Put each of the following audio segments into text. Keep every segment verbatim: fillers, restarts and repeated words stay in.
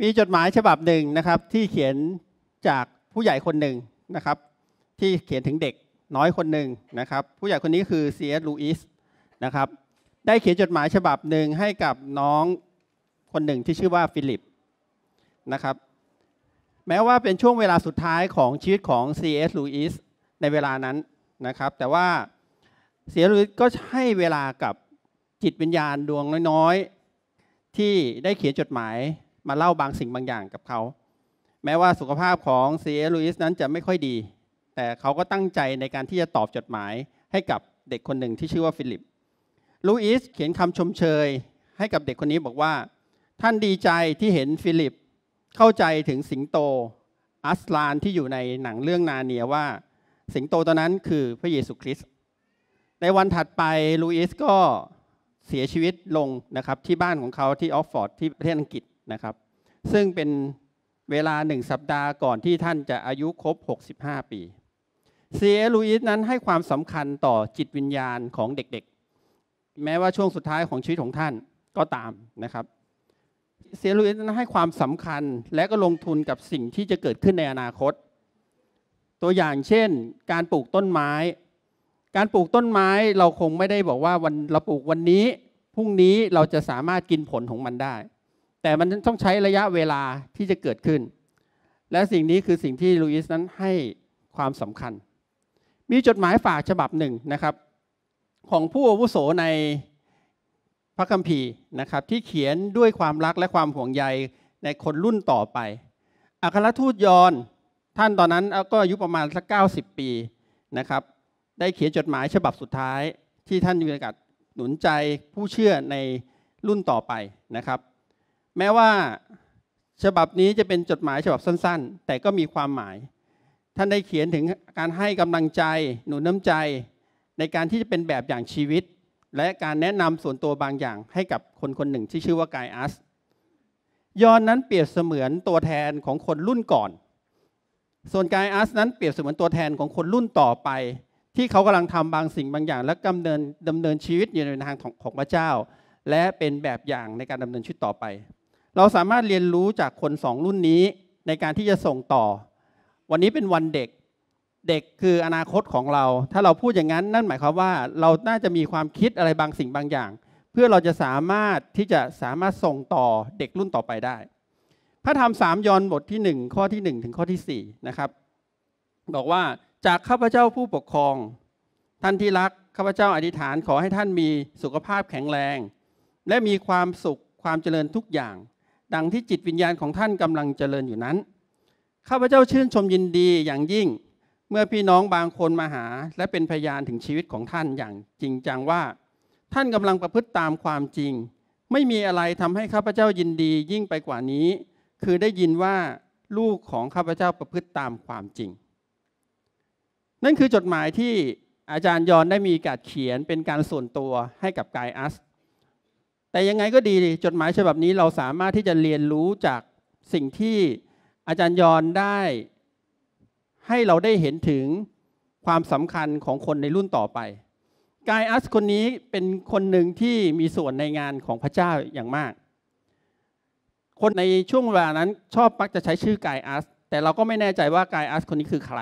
มีจดหมายฉบับหนึ่งนะครับที่เขียนจากผู้ใหญ่คนหนึ่งนะครับที่เขียนถึงเด็กน้อยคนหนึ่งนะครับผู้ใหญ่คนนี้คือ ซี เอส Lewis นะครับได้เขียนจดหมายฉบับหนึ่งให้กับน้องคนหนึ่งที่ชื่อว่าฟิลิปนะครับแม้ว่าเป็นช่วงเวลาสุดท้ายของชีวิตของ ซี เอส Lewis ในเวลานั้นนะครับแต่ว่า ซี เอส Lewis ก็ให้เวลากับจิตวิญญาณดวงน้อยๆที่ได้เขียนจดหมายมาเล่าบางสิ่งบางอย่างกับเขาแม้ว่าสุขภาพของ ซี เอส Lewis นั้นจะไม่ค่อยดีแต่เขาก็ตั้งใจในการที่จะตอบจดหมายให้กับเด็กคนหนึ่งที่ชื่อว่าฟิลิป ลูอิสเขียนคำชมเชยให้กับเด็กคนนี้บอกว่าท่านดีใจที่เห็นฟิลิปเข้าใจถึงสิงโตอัสลานที่อยู่ในหนังเรื่องนาเนียว่าสิงโตตัวนั้นคือพระเยซูคริสต์ในวันถัดไปลูอิสก็เสียชีวิตลงนะครับที่บ้านของเขาที่ออกฟอร์ดที่ประเทศอังกฤษนะครับซึ่งเป็นเวลาหนึ่งสัปดาห์ก่อนที่ท่านจะอายุครบหกสิบห้าปีซีเอสลูอิสนั้นให้ความสำคัญต่อจิตวิญญาณของเด็กๆแม้ว่าช่วงสุดท้ายของชีวิตของท่านก็ตามนะครับซีเอสลูอิสนั้นให้ความสำคัญและก็ลงทุนกับสิ่งที่จะเกิดขึ้นในอนาคตตัวอย่างเช่นการปลูกต้นไม้การปลูกต้นไม้เราคงไม่ได้บอกว่าวันเราปลูกวันนี้พรุ่งนี้เราจะสามารถกินผลของมันได้แต่มันต้องใช้ระยะเวลาที่จะเกิดขึ้นและสิ่งนี้คือสิ่งที่ลูอิสนั้นให้ความสำคัญมีจดหมายฝากฉบับหนึ่งนะครับของผู้อาวุโสในพระคัมภีร์นะครับที่เขียนด้วยความรักและความห่วงใยในคนรุ่นต่อไปอัครทูตยอห์นท่านตอนนั้นก็อายุประมาณสักเก้าสิบปีนะครับได้เขียนจดหมายฉบับสุดท้ายที่ท่านมีโอกาสหนุนใจผู้เชื่อในรุ่นต่อไปนะครับแม้ว่าฉบับนี้จะเป็นจดหมายฉบับสั้นๆแต่ก็มีความหมายท่านได้เขียนถึงการให้กำลังใจหนุนน้ำใจในการที่จะเป็นแบบอย่างชีวิตและการแนะนำส่วนตัวบางอย่างให้กับคนคนหนึ่งที่ชื่อว่ากายอัสยอนนั้นเปรียบเสมือนตัวแทนของคนรุ่นก่อนส่วนกายอัสนั้นเปรียบเสมือนตัวแทนของคนรุ่นต่อไปที่เขากำลังทำบางสิ่งบางอย่างและดำเนินดำเนินชีวิตอยู่ในทางของพระเจ้าและเป็นแบบอย่างในการดำเนินชีวิตต่อไปเราสามารถเรียนรู้จากคนสองรุ่นนี้ในการที่จะส่งต่อวันนี้เป็นวันเด็กเด็กคืออนาคตของเราถ้าเราพูดอย่างนั้นนั่นหมายความว่าเราน่าจะมีความคิดอะไรบางสิ่งบางอย่างเพื่อเราจะสามารถที่จะสามารถส่งต่อเด็กรุ่นต่อไปได้พระธรรมสามยอห์นบทที่หนึ่งข้อที่หนึ่งถึงข้อที่สี่นะครับบอกว่าจากข้าพเจ้าผู้ปกครองท่านที่รักข้าพเจ้าอธิษฐานขอให้ท่านมีสุขภาพแข็งแรงและมีความสุขความเจริญทุกอย่างดังที่จิตวิญญาณของท่านกำลังเจริญอยู่นั้นข้าพเจ้าชื่นชมยินดีอย่างยิ่งเมื่อพี่น้องบางคนมาหาและเป็นพยานถึงชีวิตของท่านอย่างจริงจังว่าท่านกำลังประพฤติตามความจริงไม่มีอะไรทำให้ข้าพเจ้ายินดียิ่งไปกว่านี้คือได้ยินว่าลูกของข้าพเจ้าประพฤติตามความจริงนั่นคือจดหมายที่อาจารย์ยอนได้มีการเขียนเป็นการส่วนตัวให้กับกายอัสแต่ยังไงก็ดีจดหมายฉบับนี้เราสามารถที่จะเรียนรู้จากสิ่งที่อาจารย์ยอนได้ให้เราได้เห็นถึงความสำคัญของคนในรุ่นต่อไปกายอัสคนนี้เป็นคนหนึ่งที่มีส่วนในงานของพระเจ้าอย่างมากคนในช่วงเวลานั้นชอบมักจะใช้ชื่อกายอัสแต่เราก็ไม่แน่ใจว่ากายอัสคนนี้คือใคร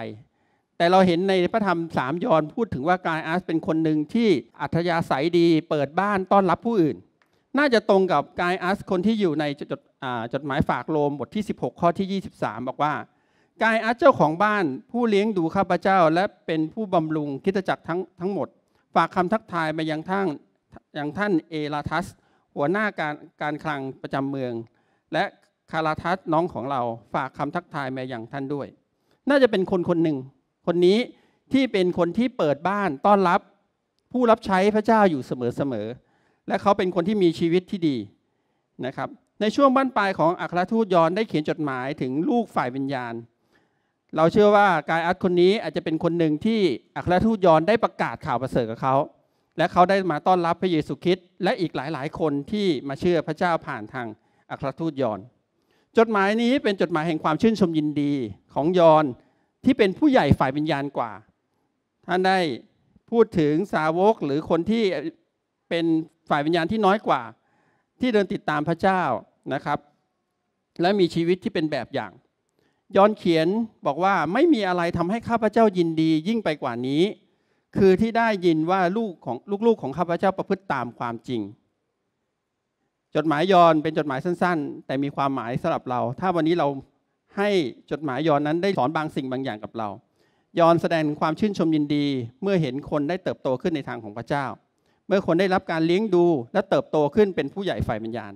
แต่เราเห็นในพระธรรมสามยอห์นพูดถึงว่ากายอัสเป็นคนหนึ่งที่อัธยาศัยดีเปิดบ้านต้อนรับผู้อื่นน่าจะตรงกับกายอัสคนที่อยู่ในจดจดหมายฝากโรมบทที่สิบหกข้อที่ยี่สิบสามบอกว่ากายอัสเจ้าของบ้านผู้เลี้ยงดูข้าพเจ้าและเป็นผู้บำรุงคริสตจักรทั้งทั้งหมดฝากคำทักทายมายังท่านยังท่านเอราทัสหัวหน้าการการคลังประจำเมืองและคาราทัสน้องของเราฝากคำทักทายมายังท่านด้วยน่าจะเป็นคนคนหนึ่งคนนี้ที่เป็นคนที่เปิดบ้านต้อนรับผู้รับใช้พระเจ้าอยู่เสมอๆและเขาเป็นคนที่มีชีวิตที่ดีนะครับในช่วงบั้นปลายของอัครทูตยอห์นได้เขียนจดหมายถึงลูกฝ่ายวิญญาณเราเชื่อว่ากายอัสคนนี้อาจจะเป็นคนหนึ่งที่อัครทูตยอห์นได้ประกาศข่าวประเสริฐกับเขาและเขาได้มาต้อนรับพระเยซูคริสต์และอีกหลายๆคนที่มาเชื่อพระเจ้าผ่านทางอัครทูตยอห์นจดหมายนี้เป็นจดหมายแห่งความชื่นชมยินดีของยอห์นที่เป็นผู้ใหญ่ฝ่ายวิญญาณกว่าท่านได้พูดถึงสาวกหรือคนที่เป็นฝ่ายวิญญาณที่น้อยกว่าที่เดินติดตามพระเจ้านะครับ และมีชีวิตที่เป็นแบบอย่างยอห์นเขียนบอกว่าไม่มีอะไรทำให้ข้าพเจ้ายินดียิ่งไปกว่านี้คือที่ได้ยินว่าลูกของลูกๆของข้าพเจ้าประพฤติตามความจริงจดหมายยอห์นเป็นจดหมายสั้นๆแต่มีความหมายสำหรับเราถ้าวันนี้เราให้จดหมายยอห์นนั้นได้สอนบางสิ่งบางอย่างกับเรายอห์นแสดงความชื่นชมยินดีเมื่อเห็นคนได้เติบโตขึ้นในทางของพระเจ้าเมื่อคนได้รับการเลี้ยงดูและเติบโตขึ้นเป็นผู้ใหญ่ฝ่ายวิญญาณ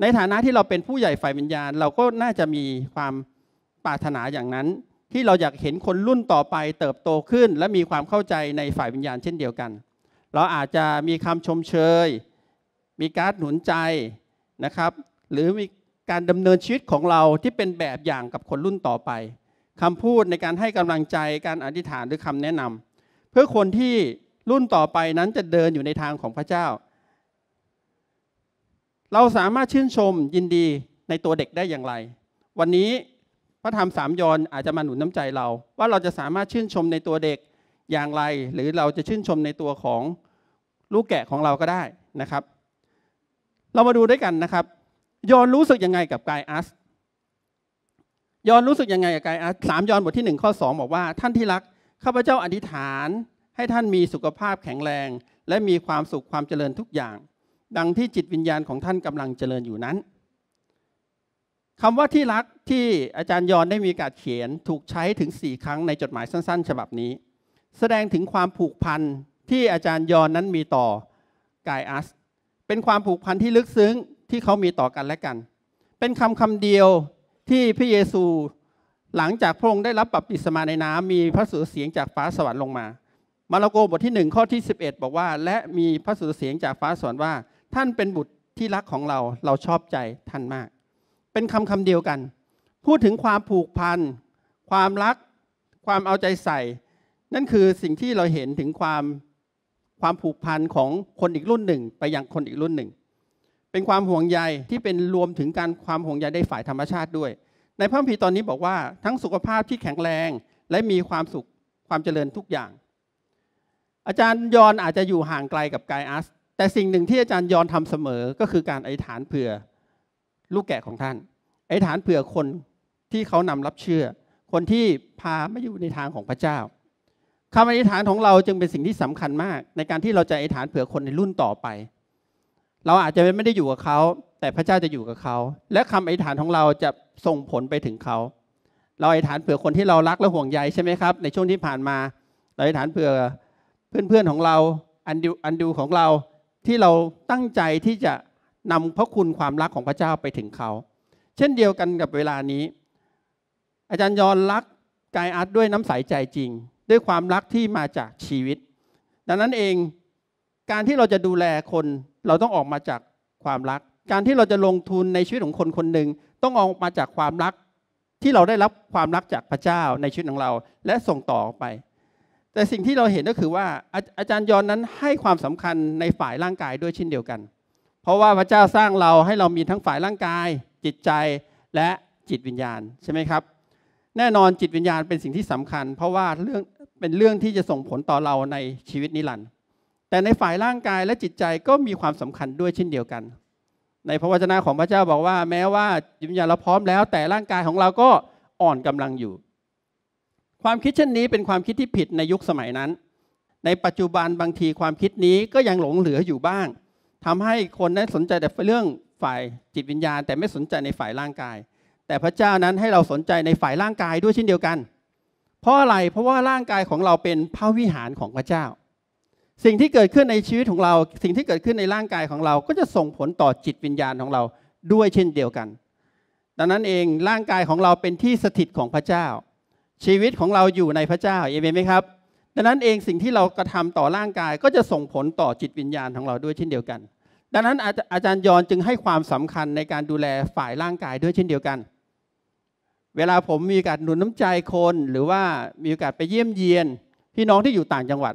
ในฐานะที่เราเป็นผู้ใหญ่ฝ่ายวิญญาณเราก็น่าจะมีความปรารถนาอย่างนั้นที่เราอยากเห็นคนรุ่นต่อไปเติบโตขึ้นและมีความเข้าใจในฝ่ายวิญญาณเช่นเดียวกันเราอาจจะมีคำชมเชยมีการหนุนใจนะครับหรือมีการดำเนินชีวิตของเราที่เป็นแบบอย่างกับคนรุ่นต่อไปคำพูดในการให้กำลังใจการอธิษฐานหรือคำแนะนำเพื่อคนที่รุ่นต่อไปนั้นจะเดินอยู่ในทางของพระเจ้าเราสามารถชื่นชมยินดีในตัวเด็กได้อย่างไรวันนี้พระธรรมสามยอห์นอาจจะมาหนุนน้ำใจเราว่าเราจะสามารถชื่นชมในตัวเด็กอย่างไรหรือเราจะชื่นชมในตัวของลูกแกะของเราก็ได้นะครับเรามาดูด้วยกันนะครับยอห์นรู้สึกยังไงกับกายอัสยอห์นรู้สึกยังไงกับกายอัสสามยอห์นบทที่หนึ่งข้อสองบอกว่าท่านที่รักข้าพเจ้าอธิษฐานให้ท่านมีสุขภาพแข็งแรงและมีความสุขความเจริญทุกอย่างดังที่จิตวิญญาณของท่านกำลังเจริญอยู่นั้นคำว่าที่รักที่อาจารย์ยอห์นได้มีการเขียนถูกใช้ถึงสี่ครั้งในจดหมายสั้นๆฉบับนี้แสดงถึงความผูกพันที่อาจารย์ยอห์นนั้นมีต่อกายอัสเป็นความผูกพันที่ลึกซึ้งที่เขามีต่อกันและกันเป็นคำคำเดียวที่พระเยซูหลังจากพระองค์ได้รับบัพติศมาในน้ำมีพระสุรเสียงจากฟ้าสวรรค์ลงมามาระโกบทที่หนึ่งข้อที่สิบเอ็ดบอกว่าและมีพระสุรเสียงจากฟ้าสวรรค์ว่าท่านเป็นบุตรที่รักของเราเราชอบใจท่านมากเป็นคำคำเดียวกันพูดถึงความผูกพันความรักความเอาใจใส่นั่นคือสิ่งที่เราเห็นถึงความความผูกพันของคนอีกรุ่นหนึ่งไปยังคนอีกรุ่นหนึ่งเป็นความห่วงใยที่เป็นรวมถึงการความห่วงใยในฝ่ายธรรมชาติด้วยในพระคัมภีร์ตอนนี้บอกว่าทั้งสุขภาพที่แข็งแรงและมีความสุขความเจริญทุกอย่างอาจารย์ยอห์นอาจจะอยู่ห่างไกลกับกายอัสแต่สิ่งหนึ่งที่อาจารย์ยอห์นทำเสมอก็คือการอธิษฐานเผื่อลูกแกะของท่านอธิษฐานเผื่อคนที่เขานำรับเชื่อคนที่พามาอยู่ในทางของพระเจ้าคำอธิษฐานของเราจึงเป็นสิ่งที่สำคัญมากในการที่เราจะอธิษฐานเผื่อคนในรุ่นต่อไปเราอาจจะไม่ได้อยู่กับเขาแต่พระเจ้าจะอยู่กับเขาและคำอธิษฐานของเราจะส่งผลไปถึงเขาเราอธิษฐานเผื่อคนที่เรารักและห่วงใยใช่ไหมครับในช่วงที่ผ่านมาเราอธิษฐานเผื่อเพื่อนๆของเราอันดูอันดูของเราที่เราตั้งใจที่จะนำพระคุณความรักของพระเจ้าไปถึงเขาเช่นเดียวกันกับเวลานี้อาจารย์ยอห์นรักกายอัสด้วยน้ำใสใจจริงด้วยความรักที่มาจากชีวิตดังนั้นเองการที่เราจะดูแลคนเราต้องออกมาจากความรักการที่เราจะลงทุนในชีวิตของคนคนหนึ่งต้องออกมาจากความรักที่เราได้รับความรักจากพระเจ้าในชีวิตของเราและส่งต่อไปแต่สิ่งที่เราเห็นก็คือว่าอาจารย์ยอห์นนั้นให้ความสำคัญในฝ่ายร่างกายด้วยเช่นเดียวกันเพราะว่าพระเจ้าสร้างเราให้เรามีทั้งฝ่ายร่างกายจิตใจและจิตวิญญาณใช่ไหมครับแน่นอนจิตวิญญาณเป็นสิ่งที่สำคัญเพราะว่าเรื่องเป็นเรื่องที่จะส่งผลต่อเราในชีวิตนิรันดร์แต่ในฝ่ายร่างกายและจิตใจก็มีความสำคัญด้วยเช่นเดียวกันในพระวจนะของพระเจ้าบอกว่าแม้ว่าจิตวิญญาณเราพร้อมแล้วแต่ร่างกายของเราก็อ่อนกำลังอยู่ความคิดเช่นนี้เป็นความคิดที่ผิดในยุคสมัยนั้นในปัจจุบันบางทีความคิดนี้ก็ยังหลงเหลืออยู่บ้างทำให้คนนั้นสนใจแต่เรื่องฝ่ายจิตวิญญาณแต่ไม่สนใจในฝ่ายร่างกายแต่พระเจ้านั้นให้เราสนใจในฝ่ายร่างกายด้วยเช่นเดียวกันเพราะอะไรเพราะว่าร่างกายของเราเป็นพระวิหารของพระเจ้าสิ่งที่เกิดขึ้นในชีวิตของเราสิ่งที่เกิดขึ้นในร่างกายของเราก็จะส่งผลต่อจิตวิญญาณของเราด้วยเช่นเดียวกันดังนั้นเองร่างกายของเราเป็นที่สถิตของพระเจ้าชีวิตของเราอยู่ในพระเจ้าเอเมนไหมครับดังนั้นเองสิ่งที่เรากระทำต่อร่างกายก็จะส่งผลต่อจิตวิญญาณของเราด้วยเช่นเดียวกันดังนั้นอาจารย์ยอห์นจึงให้ความสำคัญในการดูแลฝ่ายร่างกายด้วยเช่นเดียวกันเวลาผมมีโอกาสหนุนน้ำใจคนหรือว่ามีโอกาสไปเยี่ยมเยียนพี่น้องที่อยู่ต่างจังหวัด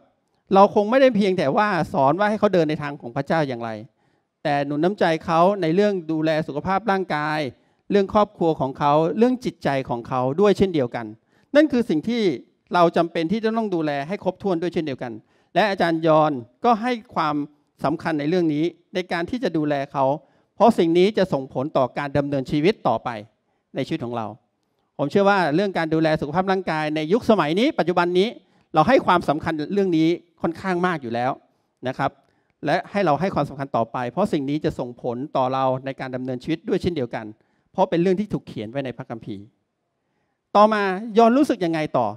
เราคงไม่ได้เพียงแต่ว่าสอนว่าให้เขาเดินในทางของพระเจ้าอย่างไรแต่หนุนน้ำใจเขาในเรื่องดูแลสุขภาพร่างกายเรื่องครอบครัวของเขาเรื่องจิตใจของเขาด้วยเช่นเดียวกันนั่นคือสิ่งที่เราจำเป็นที่จะต้องดูแลให้ครบถ้วนด้วยเช่นเดียวกันและอาจารย์ยอห์นก็ให้ความสำคัญในเรื่องนี้ในการที่จะดูแลเขา เพราะสิ่งนี้จะส่งผลต่อการดำเนินชีวิตต่อไปในชีวิตของเราผมเชื่อว่าเรื่องการดูแลสุขภาพร่างกายในยุคสมัยนี้ปัจจุบันนี้เราให้ความสำคัญเรื่องนี้ค่อนข้างมากอยู่แล้วนะครับและให้เราให้ความสำคัญต่อไปเพราะสิ่งนี้จะส่งผลต่อเราในการดำเนินชีวิตด้วยเช่นเดียวกันเพราะเป็นเรื่องที่ถูกเขียนไว้ในพระคัมภีร์ต่อมายอนรู้สึกยังไงต่อ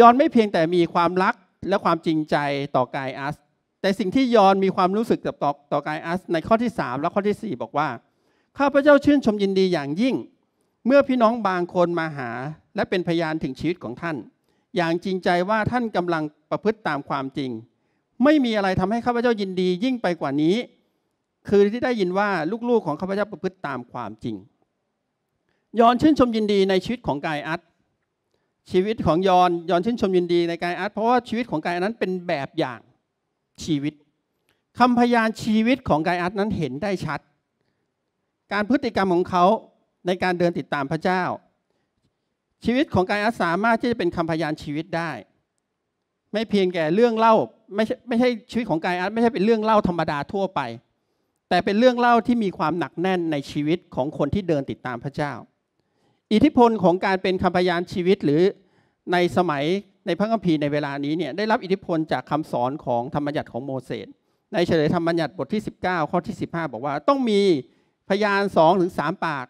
ยอนไม่เพียงแต่มีความรักและความจริงใจต่อกายอัสแต่สิ่งที่ยอนมีความรู้สึกกับต่อต่อกายอัสในข้อที่สามและข้อที่สี่บอกว่าข้าพเจ้าชื่นชมยินดีอย่างยิ่งเมื่อพี่น้องบางคนมาหาและเป็นพยานถึงชีวิตของท่านอย่างจริงใจว่าท่านกำลังประพฤติตามความจริงไม่มีอะไรทำให้ข้าพเจ้ายินดียิ่งไปกว่านี้คือที่ได้ยินว่าลูกๆของข้าพเจ้าประพฤติตามความจริงยอนชื่นชมยินดีในชีวิตของกายอัสชีวิตของยอนยอนชื่นชมยินดีในกายอัสเพราะว่าชีวิตของกายอัสนั้นเป็นแบบอย่างชีวิตคำพยานชีวิตของกายอัสนั้นเห็นได้ชัดการพฤติกรรมของเขาในการเดินติดตามพระเจ้าชีวิตของกายอัสสามารถที่จะเป็นคำพยานชีวิตได้ไม่เพียงแก่เรื่องเล่าไม่ใช่ไม่ใช่ชีวิตของกายอัสไม่ใช่เป็นเรื่องเล่าธรรมดาทั่วไปแต่เป็นเรื่องเล่าที่มีความหนักแน่นในชีวิตของคนที่เดินติดตามพระเจ้าอิทธิพลของการเป็นคำพยานชีวิตหรือในสมัยในพระคัมภีร์ในเวลานี้เนี่ยได้รับอิทธิพลจากคำสอนของธรรมบัญญัติของโมเสสในเฉลยธรรมบัญญัติบทที่สิบเก้าข้อที่สิบห้าบอกว่าต้องมีพยาน สองถึงสาม ปาก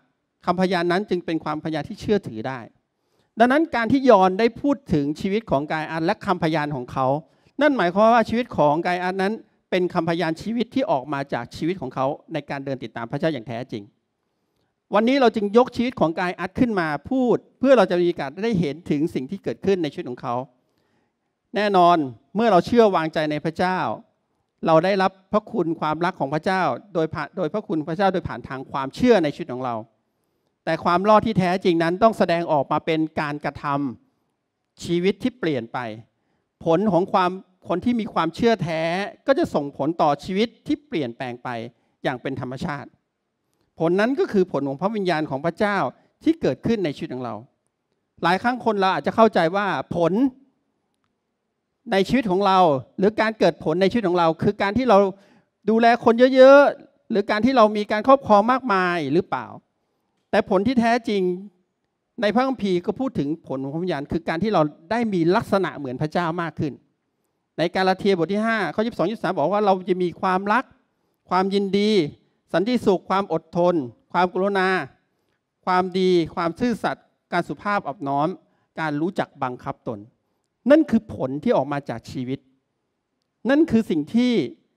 คำพยานนั้นจึงเป็นความพยานที่เชื่อถือได้ดังนั้นการที่ยอนได้พูดถึงชีวิตของกายอัสและคำพยานของเขานั่นหมายความว่าชีวิตของกายอัสนั้นเป็นคำพยานชีวิตที่ออกมาจากชีวิตของเขาในการเดินติดตามพระเจ้าอย่างแท้จริงวันนี้เราจึงยกชีวิตของกายอัสขึ้นมาพูดเพื่อเราจะมีโอกาสได้เห็นถึงสิ่งที่เกิดขึ้นในชีวิตของเขาแน่นอนเมื่อเราเชื่อวางใจในพระเจ้าเราได้รับพระคุณความรักของพระเจ้าโดยผ่านโดยพระคุณพระเจ้าโดยผ่านทางความเชื่อในชีวิตของเราแต่ความรอดที่แท้จริงนั้นต้องแสดงออกมาเป็นการกระทำชีวิตที่เปลี่ยนไปผลของความคนที่มีความเชื่อแท้ก็จะส่งผลต่อชีวิตที่เปลี่ยนแปลงไปอย่างเป็นธรรมชาติผลนั้นก็คือผลของพระวิญญาณของพระเจ้าที่เกิดขึ้นในชีวิตของเราหลายครั้งคนเราอาจจะเข้าใจว่าผลในชีวิตของเราหรือการเกิดผลในชีวิตของเราคือการที่เราดูแลคนเยอะๆหรือการที่เรามีการครอบครองมากมายหรือเปล่าแต่ผลที่แท้จริงในพระคัมภีร์ก็พูดถึงผลของพระวิญญาณคือการที่เราได้มีลักษณะเหมือนพระเจ้ามากขึ้นในกาลาเทียบทที่ห้าข้อยี่สิบสอง ยี่สิบสามบอกว่าเราจะมีความรักความยินดีสันติสุขความอดทนความกรุณาความดีความซื่อสัตย์การสุภาพอบน้อมการรู้จักบังคับตนนั่นคือผลที่ออกมาจากชีวิตนั่นคือสิ่งที่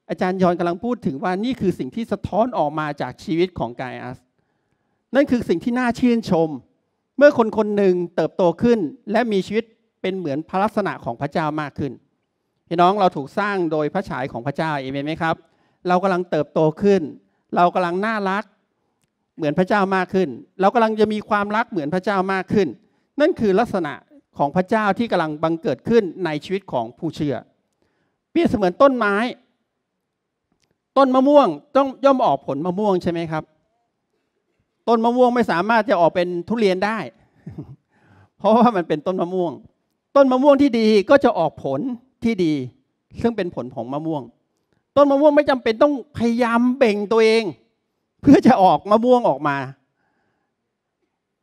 อาจารย์ยอนกำลังพูดถึงว่านี่คือสิ่งที่สะท้อนออกมาจากชีวิตของกายอัสนั่นคือสิ่งที่น่าชื่นชมเมื่อคนคนหนึ่งเติบโตขึ้นและมีชีวิตเป็นเหมือนพระลักษณะของพระเจ้ามากขึ้นพี่น้องเราถูกสร้างโดยพระฉายของพระเจ้าเอเมนไหมครับเรากำลังเติบโตขึ้นเรากำลังน่ารักเหมือนพระเจ้ามากขึ้นเรากำลังจะมีความรักเหมือนพระเจ้ามากขึ้นนั่นคือลักษณะของพระเจ้าที่กำลังบังเกิดขึ้นในชีวิตของผู้เชื่อเปรียบเสมือนต้นไม้ต้นมะม่วงต้องย่อมออกผลมะม่วงใช่ไหมครับต้นมะม่วงไม่สามารถจะออกเป็นทุเรียนได้เพราะว่ามันเป็นต้นมะม่วงต้นมะม่วงที่ดีก็จะออกผลที่ดีซึ่งเป็นผลของมะม่วงต้นมะม่วงไม่จำเป็นต้องพยายามเบ่งตัวเองเพื่อจะออกมะม่วงออกมา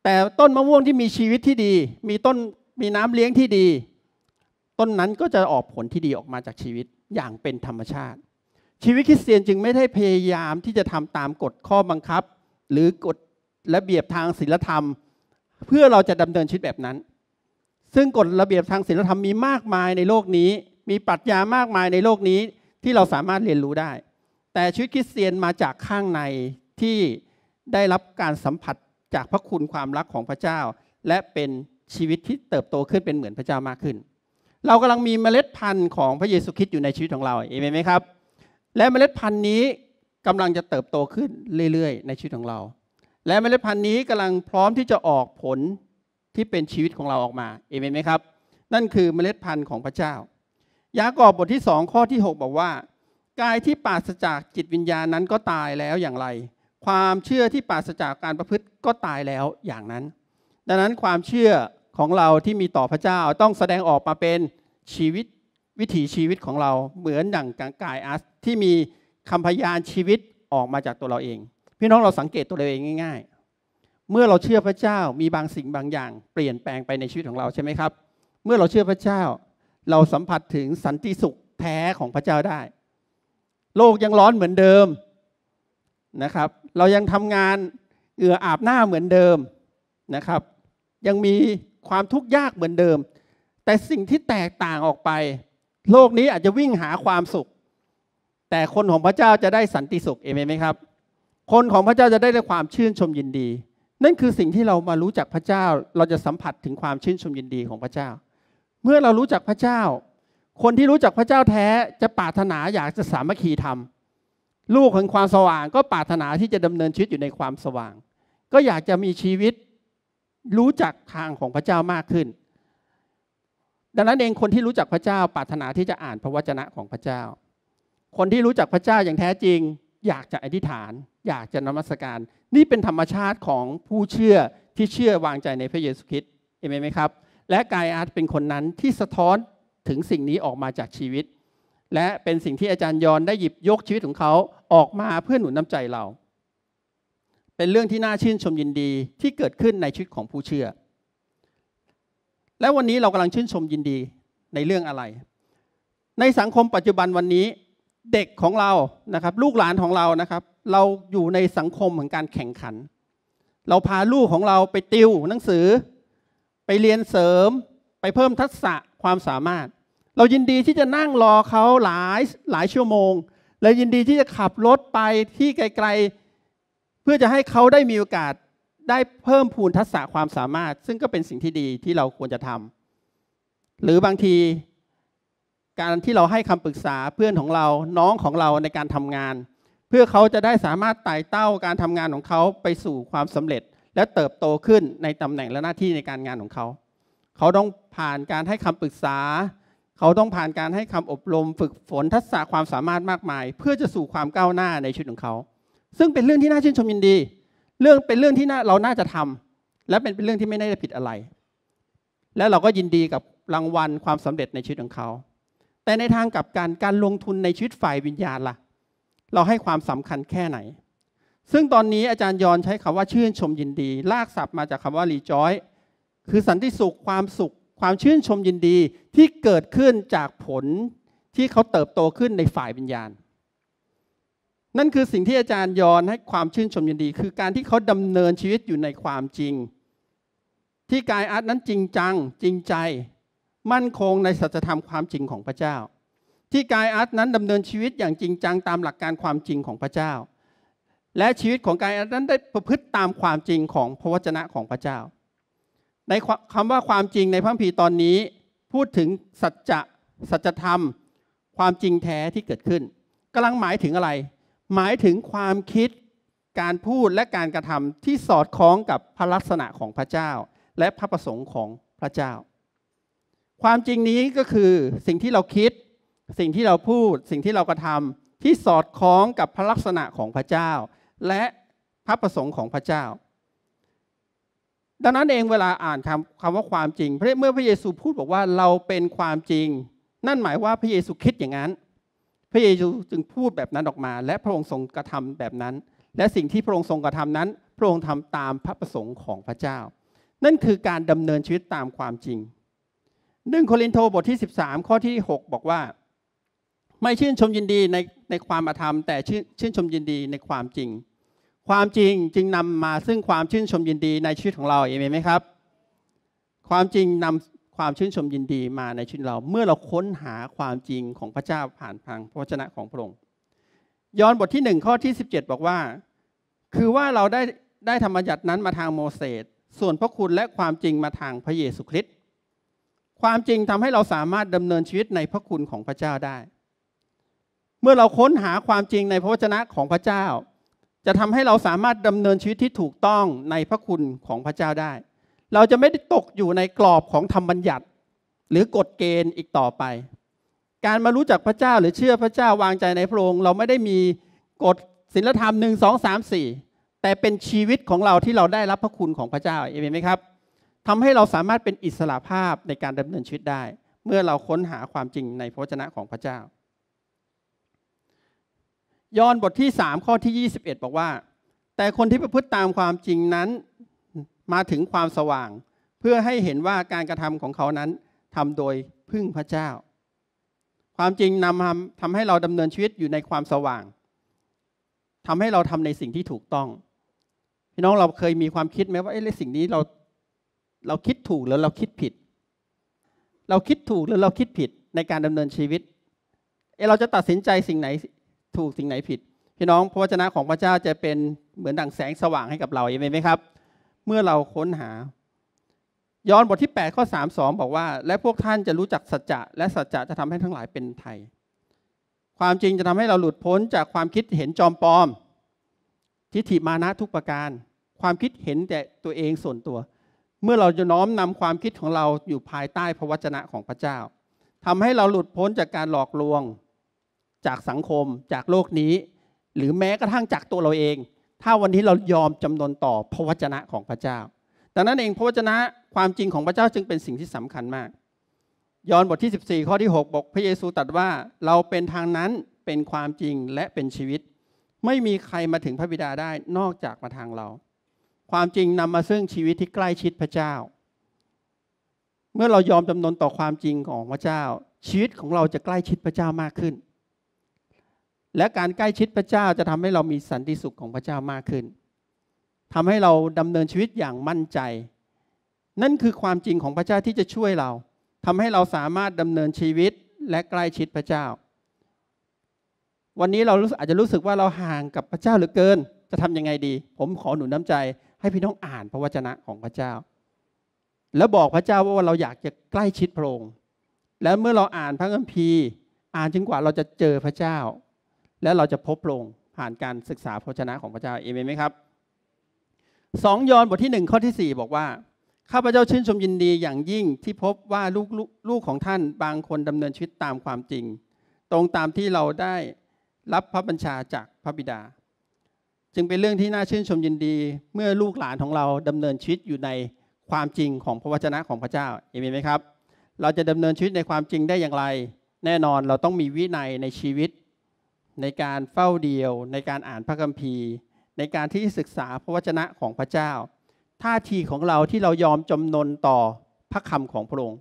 แต่ต้นมะม่วงที่มีชีวิตที่ดีมีต้นมีน้ำเลี้ยงที่ดีต้นนั้นก็จะออกผลที่ดีออกมาจากชีวิตอย่างเป็นธรรมชาติชีวิตคริสเตียนจึงไม่ได้พยายามที่จะทำตามกฎข้อบังคับหรือกฎระเบียบทางศีลธรรมเพื่อเราจะดำเนินชีวิตแบบนั้นซึ่งกฎระเบียบทางศีลธรรมมีมากมายในโลกนี้มีปรัชญามากมายในโลกนี้ที่เราสามารถเรียนรู้ได้แต่ชีวิตคริสเตียนมาจากข้างในที่ได้รับการสัมผัสจากพระคุณความรักของพระเจ้าและเป็นชีวิตที่เติบโตขึ้นเป็นเหมือนพระเจ้ามากขึ้นเรากำลังมีเมล็ดพันธุ์ของพระเยซูคริสต์อยู่ในชีวิตของเราเอเมนไหมครับและเมล็ดพันธุ์นี้กำลังจะเติบโตขึ้นเรื่อยๆในชีวิตของเราและเมล็ดพันธุ์นี้กำลังพร้อมที่จะออกผลที่เป็นชีวิตของเราออกมาเอเมนไหมครับนั่นคือเมล็ดพันธุ์ของพระเจ้ายากอบบทที่สองข้อที่หกบอกว่ากายที่ปราศจากจิตวิญญาณนั้นก็ตายแล้วอย่างไรความเชื่อที่ปราศจากการประพฤติก็ตายแล้วอย่างนั้นดังนั้นความเชื่อของเราที่มีต่อพระเจ้าต้องแสดงออกมาเป็นชีวิตวิถีชีวิตของเราเหมือนอย่างกายอัสที่มีคำพยานชีวิตออกมาจากตัวเราเอง พี่น้องเราสังเกตตัวเราเองง่ายๆเมื่อเราเชื่อพระเจ้ามีบางสิ่งบางอย่างเปลี่ยนแปลงไปในชีวิตของเราใช่ไหมครับเมื่อเราเชื่อพระเจ้าเราสัมผัสถึงสันติสุขแท้ของพระเจ้าได้โลกยังร้อนเหมือนเดิมนะครับเรายังทำงานเหงื่ออาบหน้าเหมือนเดิมนะครับยังมีความทุกข์ยากเหมือนเดิมแต่สิ่งที่แตกต่างออกไปโลกนี้อาจจะวิ่งหาความสุขแต่คนของพระเจ้าจะได้สันติสุขเอเมนไหมครับคนของพระเจ้าจะได้รับความชื่นชมยินดีนั่นคือสิ่งที่เรามารู้จักพระเจ้าเราจะสัมผัสถึงความชื่นชมยินดีของพระเจ้าเมื่อเรารู้จักพระเจ้าคนที่รู้จักพระเจ้าแท้จะปรารถนาอยากจะสามัคคีธรรมลูกของความสว่างก็ปรารถนาที่จะดำเนินชีวิตอยู่ในความสว่างก็อยากจะมีชีวิตรู้จักทางของพระเจ้ามากขึ้นดังนั้นเองคนที่รู้จักพระเจ้าปรารถนาที่จะอ่านพระวจนะของพระเจ้าคนที่รู้จักพระเจ้าอย่างแท้จริงอยากจะอธิษฐานอยากจะนมัสการนี่เป็นธรรมชาติของผู้เชื่อที่เชื่อวางใจในพระเยซูคริสต์เอเมนไหมครับและกายอาร์ตเป็นคนนั้นที่สะท้อนถึงสิ่งนี้ออกมาจากชีวิตและเป็นสิ่งที่อาจารย์ยอนได้หยิบยกชีวิตของเขาออกมาเพื่อหนุนน้ำใจเราเป็นเรื่องที่น่าชื่นชมยินดีที่เกิดขึ้นในชีวิตของผู้เชื่อและวันนี้เรากำลังชื่นชมยินดีในเรื่องอะไรในสังคมปัจจุบันวันนี้เด็กของเรานะครับลูกหลานของเรานะครับเราอยู่ในสังคมของการแข่งขันเราพาลูกของเราไปติวหนังสือไปเรียนเสริมไปเพิ่มทักษะความสามารถเรายินดีที่จะนั่งรอเขาหลายหลายชั่วโมงและยินดีที่จะขับรถไปที่ไกลๆเพื่อจะให้เขาได้มีโอกาสได้เพิ่มพูนทักษะความสามารถซึ่งก็เป็นสิ่งที่ดีที่เราควรจะทำหรือบางทีการที่เราให้คำปรึกษาเพื่อนของเราน้องของเราในการทำงานเพื่อเขาจะได้สามารถไต่เต้าการทำงานของเขาไปสู่ความสำเร็จและเติบโตขึ้นในตำแหน่งและหน้าที่ในการงานของเขาเขาต้องผ่านการให้คำปรึกษาเขาต้องผ่านการให้คำอบรมฝึกฝนทักษะความสามารถมากมายเพื่อจะสู่ความก้าวหน้าในชีวิตของเขาซึ่งเป็นเรื่องที่น่าชื่นชมยินดีเรื่องเป็นเรื่องที่เราน่าจะทำและเป็นเรื่องที่ไม่น่าจะผิดอะไรและเราก็ยินดีกับรางวัลความสำเร็จในชีวิตของเขาแต่ในทางกลับกันการลงทุนในชีวิตฝ่ายวิญญาณล่ะเราให้ความสำคัญแค่ไหนซึ่งตอนนี้อาจารย์ยอนใช้คำว่าชื่นชมยินดีลากศัพท์มาจากคำว่า rejoice คือสันติสุขความสุขความชื่นชมยินดีที่เกิดขึ้นจากผลที่เขาเติบโตขึ้นในฝ่ายวิญญาณนั่นคือสิ่งที่อาจารย์ยอนให้ความชื่นชมยินดีคือการที่เขาดำเนินชีวิตอยู่ในความจริงที่กายอาร์ตนั้นจริงจังจริงใจมั่นคงในสัจธรรมความจริงของพระเจ้าที่กายอาร์ตนั้นดำเนินชีวิตอย่างจริงจังตามหลักการความจริงของพระเจ้าและชีวิตของกายอาร์ตนั้นได้ประพฤติตามความจริงของพระวจนะของพระเจ้าในคำว่าความจริงในพระคัมภีร์ตอนนี้พูดถึงสัจจะสัจธรรมความจริงแท้ที่เกิดขึ้นกำลังหมายถึงอะไรหมายถึงความคิดการพูดและการกระทำที่สอดคล้องกับพระลักษณะของพระเจ้าและพระประสงค์ของพระเจ้าความจริงนี้ก็คือสิ่งที่เราคิดสิ่งที่เราพูดสิ่งที่เรากระทำที่สอดคล้องกับพระลักษณะของพระเจ้าและพระประสงค์ของพระเจ้าดังนั้นเองเวลาอ่านคำคำว่าความจริงเมื่อพระเยซูพูดบอกว่าเราเป็นความจริงนั่นหมายว่าพระเยซูคิดอย่างนั้นพระเยซูจึงพูดแบบนั้นออกมาและพระองค์ทรงกระทำแบบนั้นและสิ่งที่พระองค์ทรงกระทำนั้นพระองค์ทำตามพระประสงค์ของพระเจ้านั่นคือการดำเนินชีวิตตามความจริงหนึ่งโครินธ์บทที่สิบสามข้อที่หกบอกว่าไม่ชื่นชมยินดีในในความอธรรมแต่ชื่นชื่นชมยินดีในความจริงความจริงจึงนำมาซึ่งความชื่นชมยินดีในชีวิตของเราเอเมนไหมครับความจริงนำความชื่นชมยินดีมาในชีวิตเราเมื่อเราค้นหาความจริงของพระเจ้าผ่านทางพระวจนะของพระองค์ยอห์นบทที่หนึ่งข้อที่สิบเจ็ดบอกว่าคือว่าเราได้ได้ธรรมบัญญัตินั้นมาทางโมเสสส่วนพระคุณและความจริงมาทางพระเยซูคริสต์ความจริงทำให้เราสามารถดำเนินชีวิตในพระคุณของพระเจ้าได้เมื่อเราค้นหาความจริงในพระวจนะของพระเจ้าจะทำให้เราสามารถดำเนินชีวิตที่ถูกต้องในพระคุณของพระเจ้าได้เราจะไม่ได้ตกอยู่ในกรอบของธรรมบัญญัติหรือกฎเกณฑ์อีกต่อไปการมารู้จักพระเจ้าหรือเชื่อพระเจ้าวางใจในพระองค์เราไม่ได้มีกฎศีลธรรมหนึ่ง สอง สาม สี่แต่เป็นชีวิตของเราที่เราได้รับพระคุณของพระเจ้าเอเมนไหมครับทำให้เราสามารถเป็นอิสระภาพในการดำเนินชีวิตได้เมื่อเราค้นหาความจริงในพระวจนะของพระเจ้ายอห์นบทที่สามข้อที่ยี่สิบเอ็ดบอกว่า แต่คนที่ประพฤติตามความจริงนั้นมาถึงความสว่างเพื่อให้เห็นว่าการกระทำของเขานั้นทำโดยพึ่งพระเจ้าความจริงนำทำให้เราดำเนินชีวิตอยู่ในความสว่างทำให้เราทำในสิ่งที่ถูกต้องพี่น้องเราเคยมีความคิดไหมว่าไอ้สิ่งนี้เราเราคิดถูกหรือเราคิดผิดเราคิดถูกหรือเราคิดผิดในการดำเนินชีวิตเอเราจะตัดสินใจสิ่งไหนถูกสิ่งไหนผิดพี่น้องพระวจนะของพระเจ้าจะเป็นเหมือนดั่งแสงสว่างให้กับเราเองไหมครับเมื่อเราค้นหาย้อนบทที่แปดข้อสามสิบสองบอกว่าและพวกท่านจะรู้จักสัจจะและสัจจะจะทำให้ทั้งหลายเป็นไทยความจริงจะทำให้เราหลุดพ้นจากความคิดเห็นจอมปลอมทิฏฐิมานะทุกประการความคิดเห็นแต่ตัวเองส่วนตัวเมื่อเราจะน้อมนำความคิดของเราอยู่ภายใต้พระวจนะของพระเจ้าทำให้เราหลุดพ้นจากการหลอกลวงจากสังคมจากโลกนี้หรือแม้กระทั่งจากตัวเราเองถ้าวันนี้เรายอมจำนนต่อพระวจนะของพระเจ้าดังนั้นเองพระวจนะความจริงของพระเจ้าจึงเป็นสิ่งที่สำคัญมากยอห์นบทที่สิบสี่ข้อที่หกบอกพระเยซูตรัสว่าเราเป็นทางนั้นเป็นความจริงและเป็นชีวิตไม่มีใครมาถึงพระบิดาได้นอกจากมาทางเราความจริงนำมาซึ่งชีวิตที่ใกล้ชิดพระเจ้าเมื่อเรายอมจำนนต่อความจริงของพระเจ้าชีวิตของเราจะใกล้ชิดพระเจ้ามากขึ้นและการใกล้ชิดพระเจ้าจะทำให้เรามีสันติสุขของพระเจ้ามากขึ้นทำให้เราดำเนินชีวิตอย่างมั่นใจนั่นคือความจริงของพระเจ้าที่จะช่วยเราทำให้เราสามารถดำเนินชีวิตและใกล้ชิดพระเจ้าวันนี้เราอาจจะรู้สึกว่าเราห่างกับพระเจ้าเหลือเกินจะทำยังไงดีผมขอหนุนน้ำใจให้พี่น้องอ่านพระวจนะของพระเจ้าแล้วบอกพระเจ้าว่าเราอยากจะใกล้ชิดพระองค์และเมื่อเราอ่านพระคัมภีร์อ่านจนกว่าเราจะเจอพระเจ้าและเราจะพบพระองค์ผ่านการศึกษาพระวจนะของพระเจ้าเอเมนไหมครับสองยอห์นบทที่หนึ่งข้อที่สี่บอกว่าข้าพเจ้าชื่นชมยินดีอย่างยิ่งที่พบว่าลูกลูกของท่านบางคนดำเนินชีวิตตามความจริงตรงตามที่เราได้รับพระบัญชาจากพระบิดาจึงเป็นเรื่องที่น่าชื่นชมยินดีเมื่อลูกหลานของเราดำเนินชีวิตอยู่ในความจริงของพระวจนะของพระเจ้าเอเมนไหมครับเราจะดำเนินชีวิตในความจริงได้อย่างไรแน่นอนเราต้องมีวินัยในชีวิตในการเฝ้าเดียวในการอ่านพระคัมภีร์ในการที่ศึกษาพระวจนะของพระเจ้าท่าทีของเราที่เรายอมจำนนต่อพระคำของพระองค์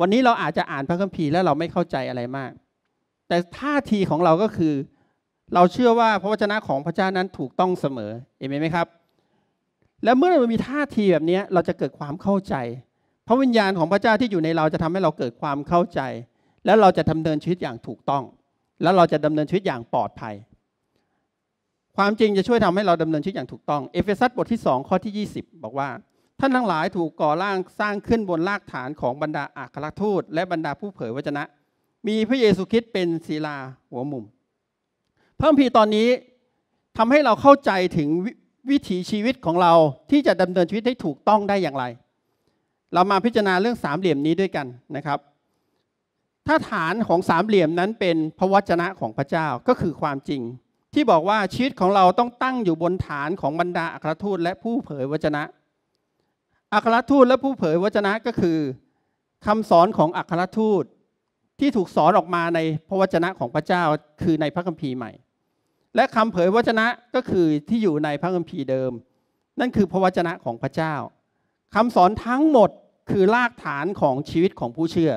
วันนี้เราอาจจะอ่านพระคัมภีร์แล้วเราไม่เข้าใจอะไรมากแต่ท่าทีของเราก็คือเราเชื่อว่าพระวจนะของพระเจ้านั้นถูกต้องเสมอเอเมนไหมครับและเมื่อเรามีท่าทีแบบนี้เราจะเกิดความเข้าใจพระวิญญาณของพระเจ้าที่อยู่ในเราจะทำให้เราเกิดความเข้าใจและเราจะดำเนินชีวิตอย่างถูกต้องแล้วเราจะดำเนินชีวิตอย่างปลอดภัยความจริงจะช่วยทำให้เราดำเนินชีวิตอย่างถูกต้องเอเฟซัสบทที่สองข้อที่ยี่สิบบอกว่าท่านทั้งหลายถูกก่อร่างสร้างขึ้นบนรากฐานของบรรดาอัครทูตและบรรดาผู้เผยวจนะมีพระเยซูคริสต์เป็นศิลาหัวมุมพระคัมภีร์ตอนนี้ทำให้เราเข้าใจถึง ว, วิถีชีวิตของเราที่จะดำเนินชีวิตให้ถูกต้องได้อย่างไรเรามาพิจารณาเรื่องสามเหลี่ยมนี้ด้วยกันนะครับถ้าฐานของสามเหลี่ยมนั้นเป็นพระวจนะของพระเจ้าก็คือความจริงที่บอกว่าชีวิตของเราต้องตั้งอยู่บนฐานของบรรดาอัครทูตและผู้เผยวจนะอัครทูตและผู้เผยวจนะก็คือคำสอนของอัครทูตที่ถูกสอนออกมาในพระวจนะของพระเจ้าคือในพระคัมภีร์ใหม่และคำเผยวจนะก็คือที่อยู่ในพระคัมภีร์เดิมนั่นคือพระวจนะของพระเจ้าคำสอนทั้งหมดคือรากฐานของชีวิตของผู้เชื่อ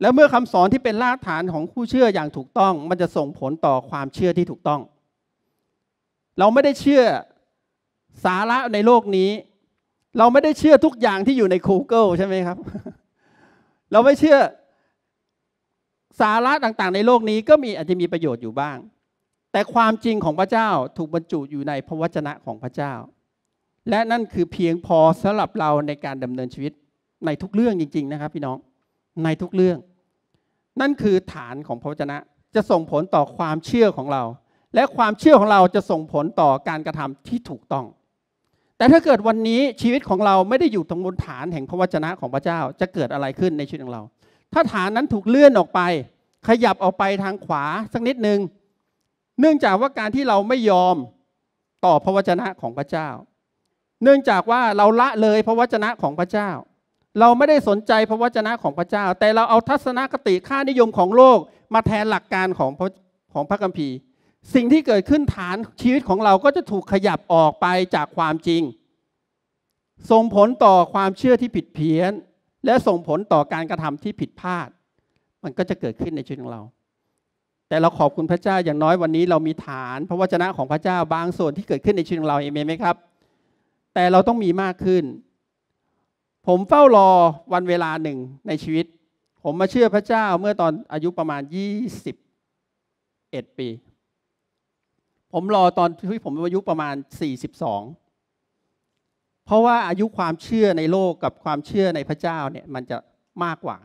และเมื่อคำสอนที่เป็นรากฐานของผู้เชื่ออย่างถูกต้องมันจะส่งผลต่อความเชื่อที่ถูกต้องเราไม่ได้เชื่อสาระในโลกนี้เราไม่ได้เชื่อทุกอย่างที่อยู่ใน Google ใช่ไหมครับ เราไม่เชื่อสาระต่างๆในโลกนี้ก็มีอาจจะมีประโยชน์อยู่บ้างแต่ความจริงของพระเจ้าถูกบรรจุอยู่ในพระวจนะของพระเจ้าและนั่นคือเพียงพอสำหรับเราในการดำเนินชีวิตในทุกเรื่องจริงๆนะครับพี่น้องในทุกเรื่องนั่นคือฐานของพระวจนะจะส่งผลต่อความเชื่อของเราและความเชื่อของเราจะส่งผลต่อการกระทำที่ถูกต้องแต่ถ้าเกิดวันนี้ชีวิตของเราไม่ได้อยู่ตรงบนฐานแห่งพระวจนะของพระเจ้าจะเกิดอะไรขึ้นในชีวิตของเราถ้าฐานนั้นถูกเลื่อนออกไปขยับออกไปทางขวาสักนิดนึงเนื่องจากว่าการที่เราไม่ยอมต่อพระวจนะของพระเจ้าเนื่องจากว่าเราละเลยพระวจนะของพระเจ้าเราไม่ได้สนใจพระวจนะของพระเจ้าแต่เราเอาทัศนคติค่านิยมของโลกมาแทนหลักการของของพระคัมภีร์ สิ่งที่เกิดขึ้นฐานชีวิตของเราก็จะถูกขยับออกไปจากความจริงส่งผลต่อความเชื่อที่ผิดเพี้ยนและส่งผลต่อการกระทำที่ผิดพลาดมันก็จะเกิดขึ้นในชีวิตของเราแต่เราขอบคุณพระเจ้าอย่างน้อยวันนี้เรามีฐานพระวจนะของพระเจ้าบางส่วนที่เกิดขึ้นในชีวิตของเราเอเมนไหมครับแต่เราต้องมีมากขึ้นผมเฝ้ารอวันเวลาหนึ่งในชีวิตผมมาเชื่อพระเจ้าเมื่อตอนอายุประมาณยี่สิบเอ็ดปีผมรอตอนที่ผมอายุประมาณสี่สิบสองเพราะว่าอายุความเชื่อในโลกกับความเชื่อในพระเจ้าเนี่ยมันจะมากกว่า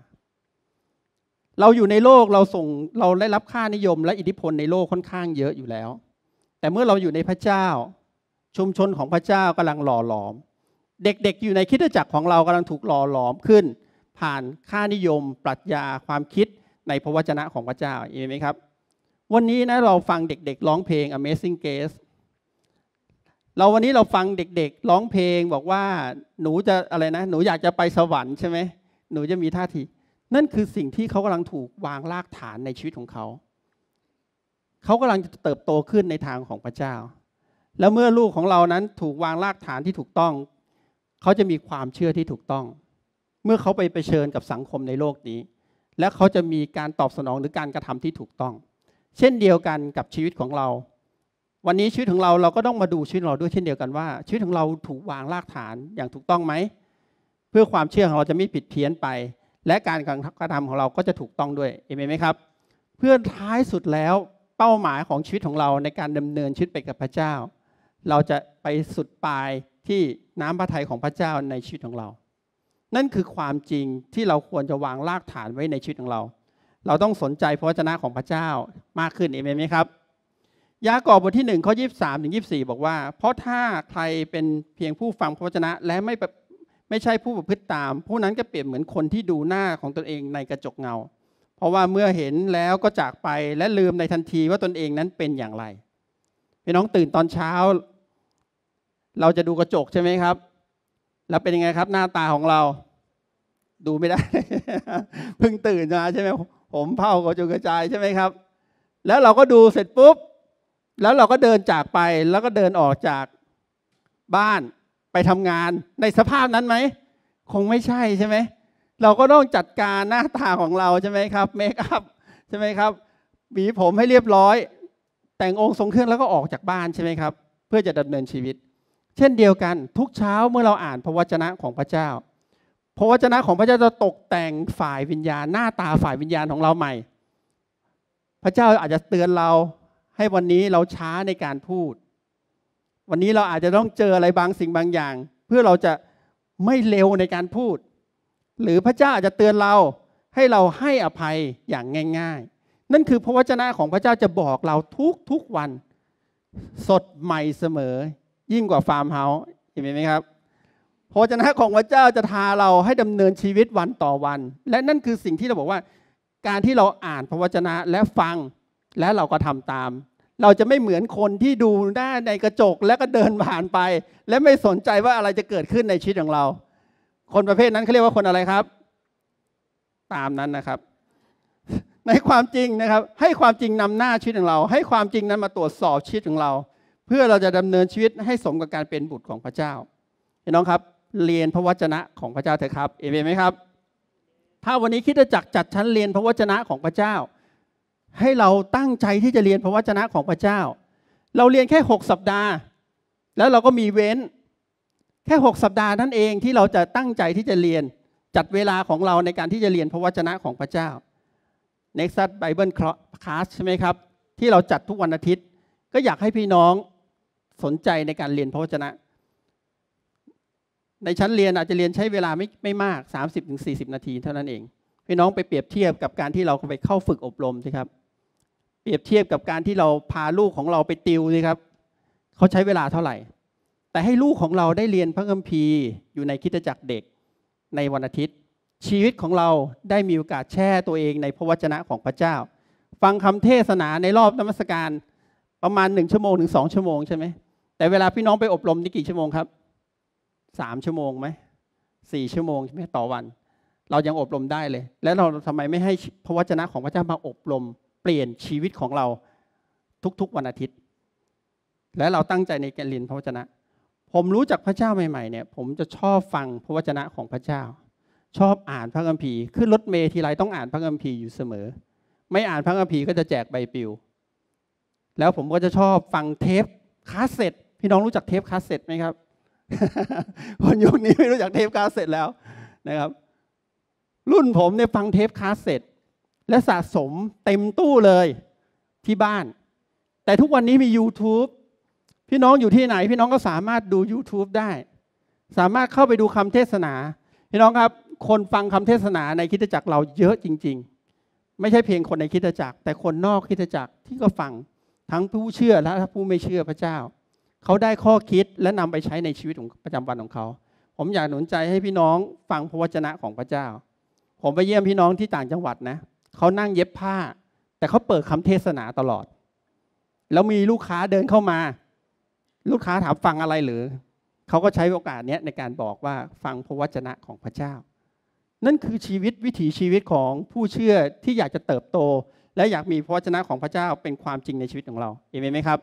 เราอยู่ในโลกเราส่งเราได้รับค่านิยมและอิทธิพลในโลกค่อนข้างเยอะอยู่แล้วแต่เมื่อเราอยู่ในพระเจ้าชุมชนของพระเจ้ากำลังหล่อหลอมเด็กๆอยู่ในคริสตจักรของเรากำลังถูกหล่อหลอมขึ้นผ่านค่านิยมปรัชญาความคิดในพระวจนะของพระเจ้าเห็นไหมครับวันนี้นะเราฟังเด็กๆร้องเพลง Amazing Grace เราวันนี้เราฟังเด็กๆร้องเพลงบอกว่าหนูจะอะไรนะหนูอยากจะไปสวรรค์ใช่ไหมหนูจะมีท่าทีนั่นคือสิ่งที่เขากำลังถูกวางรากฐานในชีวิตของเขาเขากำลังจะเติบโตขึ้นในทางของพระเจ้าแล้วเมื่อลูกของเรานั้นถูกวางรากฐานที่ถูกต้องเขาจะมีความเชื่อที่ถูกต้องเมื่อเขาไปเผชิญกับสังคมในโลกนี้และเขาจะมีการตอบสนองหรือการกระทำที่ถูกต้องเช่นเดียวกันกับชีวิตของเราวันนี้ชีวิตของเราเราก็ต้องมาดูชีวิตเราด้วยเช่นเดียวกันว่าชีวิตของเราถูกวางรากฐานอย่างถูกต้องไหมเพื่อความเชื่อของเราจะไม่ผิดเพี้ยนไปและการกระทำของเราก็จะถูกต้องด้วยเอเมนไหมครับเพื่อท้ายสุดแล้วเป้าหมายของชีวิตของเราในการดำเนินชีวิตไปกับพระเจ้าเราจะไปสุดปลายที่น้ำพระทัยของพระเจ้าในชีวิตของเรานั่นคือความจริงที่เราควรจะวางรากฐานไว้ในชีวิตของเราเราต้องสนใจพระวจนะของพระเจ้ามากขึ้นเอเมนไหมครับยากอบบทที่หนึ่งข้อยี่สิบสามถึงยี่สิบสี่บอกว่าเพราะถ้าใครเป็นเพียงผู้ฟังพระวจนะและไม่ไม่ใช่ผู้ประพฤติตามผู้นั้นก็เปรียบเหมือนคนที่ดูหน้าของตนเองในกระจกเงาเพราะว่าเมื่อเห็นแล้วก็จากไปและลืมในทันทีว่าตนเองนั้นเป็นอย่างไรพี่น้องตื่นตอนเช้าเราจะดูกระจกใช่ไหมครับแล้วเป็นยังไงครับหน้าตาของเราดูไม่ได้ เพิ่งตื่นมาใช่ไหมผมเผาก็จะกระจายใช่ไหมครับแล้วเราก็ดูเสร็จปุ๊บแล้วเราก็เดินจากไปแล้วก็เดินออกจากบ้านไปทำงานในสภาพนั้นไหมคงไม่ใช่ใช่ไหมเราก็ต้องจัดการหน้าตาของเราใช่ไหมครับเมคอัพใช่ไหมครับหวีผมให้เรียบร้อยแต่งองค์ทรงเครื่องแล้วก็ออกจากบ้านใช่ไหมครับเพื่อจะดำเนินชีวิตเช่นเดียวกันทุกเช้าเมื่อเราอ่านพระวจนะของพระเจ้าพระวจนะของพระเจ้าจะตกแต่งฝ่ายวิญญาณหน้าตาฝ่ายวิญญาณของเราใหม่พระเจ้าอาจจะเตือนเราให้วันนี้เราช้าในการพูดวันนี้เราอาจจะต้องเจออะไรบางสิ่งบางอย่างเพื่อเราจะไม่เร็วในการพูดหรือพระเจ้าอาจจะเตือนเราให้เราให้อภัยอย่างง่ายๆนั่นคือพระวจนะของพระเจ้าจะบอกเราทุกๆวันสดใหม่เสมอยิ่งกว่าฟาร์มเฮาส์เห็นไหมครับพระวจนะของพระเจ้าจะทาเราให้ดำเนินชีวิตวันต่อวันและนั่นคือสิ่งที่เราบอกว่าการที่เราอ่านพระวจนะและฟังและเราก็ทำตามเราจะไม่เหมือนคนที่ดูหน้าในกระจกแล้วก็เดินผ่านไปและไม่สนใจว่าอะไรจะเกิดขึ้นในชีวิตของเราคนประเภทนั้นเขาเรียกว่าคนอะไรครับตามนั้นนะครับในความจริงนะครับให้ความจริงนำหน้าชีวิตของเราให้ความจริงนั้นมาตรวจสอบชีวิตของเราเพื่อเราจะดำเนินชีวิตให้สมกับการเป็นบุตรของพระเจ้าพี่น้องครับเรียนพระวจนะของพระเจ้าเถอะครับเอเมนไหมครับถ้าวันนี้คริสตจักรจัดชั้นเรียนพระวจนะของพระเจ้าให้เราตั้งใจที่จะเรียนพระวจนะของพระเจ้าเราเรียนแค่หกสัปดาห์แล้วเราก็มีเว้นแค่หกสัปดาห์นั่นเองที่เราจะตั้งใจที่จะเรียนจัดเวลาของเราในการที่จะเรียนพระวจนะของพระเจ้า Nexus Bible Class ใช่ไหมครับที่เราจัดทุกวันอาทิตย์ก็อยากให้พี่น้องสนใจในการเรียนพระวจนะในชั้นเรียนอาจจะเรียนใช้เวลาไม่ไม่มาก สามสิบถึงสี่สิบ นาทีเท่านั้นเองพี่น้องไปเปรียบเทียบกับการที่เราไปเข้าฝึกอบรมสิครับเปรียบเทียบกับการที่เราพาลูกของเราไปติวสิครับเขาใช้เวลาเท่าไหร่แต่ให้ลูกของเราได้เรียนพระคัมภีร์อยู่ในคริสตจักรเด็กในวันอาทิตย์ชีวิตของเราได้มีโอกาสแช่ตัวเองในพระวจนะของพระเจ้าฟังคำเทศนาในรอบนมัสการประมาณหนึ่งชั่วโมงถึงสองชั่วโมงใช่ไหมแต่เวลาพี่น้องไปอบรมนี่กี่ชั่วโมงครับสามชั่วโมงไหมสี่ชั่วโมงใช่ไหมต่อวันเรายังอบรมได้เลยแล้วเราทำไมไม่ให้พระวจนะของพระเจ้ามาอบรมเปลี่ยนชีวิตของเรา ทุกๆวันอาทิตย์และเราตั้งใจในการเรียนพระวจนะผมรู้จักพระเจ้าใหม่ๆเนี่ยผมจะชอบฟังพระวจนะของพระเจ้าชอบอ่านพระคัมภีร์ขึ้นรถเมล์ทีไรต้องอ่านพระคัมภีร์อยู่เสมอไม่อ่านพระคัมภีร์ก็จะแจกใบปลิวแล้วผมก็จะชอบฟังเทปคาสเซ็ตพี่น้องรู้จักเทปคาสเซ็ตไหมครับ คนยุคนี้ไม่รู้จักเทปคาสเซ็ตแล้วนะครับรุ่นผมเนี่ยฟังเทปคาสเซ็ตและสะสมเต็มตู้เลยที่บ้านแต่ทุกวันนี้มี YouTube พี่น้องอยู่ที่ไหนพี่น้องก็สามารถดู YouTube ได้สามารถเข้าไปดูคำเทศนาพี่น้องครับคนฟังคำเทศนาในคริสตจักรเราเยอะจริงๆไม่ใช่เพียงคนในคริสตจักรแต่คนนอกคริสตจักรที่ก็ฟังทั้งผู้เชื่อและผู้ไม่เชื่อพระเจ้าเขาได้ข้อคิดและนำไปใช้ในชีวิตประจำวันของเขาผมอยากหนุนใจให้พี่น้องฟังพระวจนะของพระเจ้าผมไปเยี่ยมพี่น้องที่ต่างจังหวัดนะเขานั่งเย็บผ้าแต่เขาเปิดคำเทศนาตลอดแล้วมีลูกค้าเดินเข้ามาลูกค้าถามฟังอะไรหรือเขาก็ใช้โอกาสนี้ในการบอกว่าฟังพระวจนะของพระเจ้านั่นคือชีวิตวิถีชีวิตของผู้เชื่อที่อยากจะเติบโตและอยากมีพระวจนะของพระเจ้าเป็นความจริงในชีวิตของเราเอเมนไหมครับ